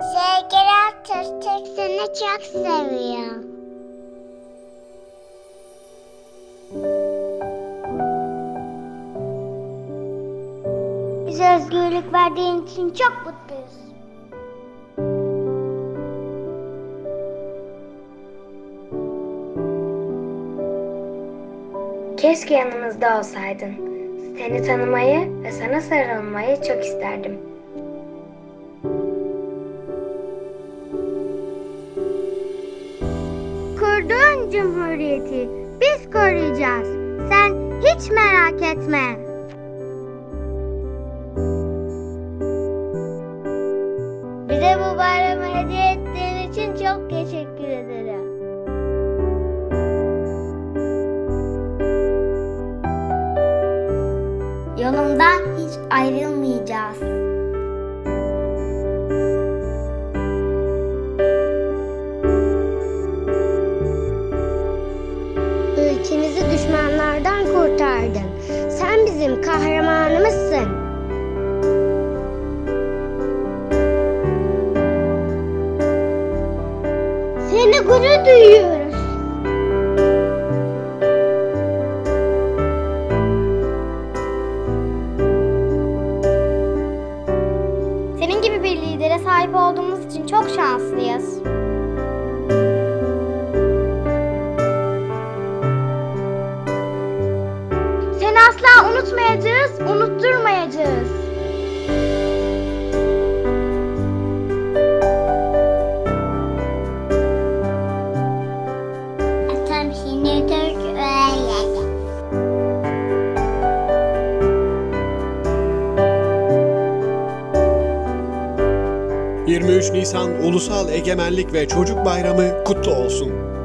Sevgili Atatürk seni çok seviyor. Bize özgürlük verdiğin için çok mutluyuz. Keşke yanımızda olsaydın. Seni tanımayı ve sana sarılmayı çok isterdim. Kurduğun Cumhuriyeti biz koruyacağız. Sen hiç merak etme. Bize bu bayramı hediye ettiğin için çok teşekkür ederim. Yolundan hiç ayrılmayacağız. Ülkemizi düşmanlardan kurtardın. Sen bizim kahramanımızsın. Seni gurur duyuyorum. Senin gibi bir lidere sahip olduğumuz için çok şanslıyız. Seni asla unutmayacağız, unutturmayacağız. ...23 Nisan Ulusal Egemenlik ve Çocuk Bayramı kutlu olsun.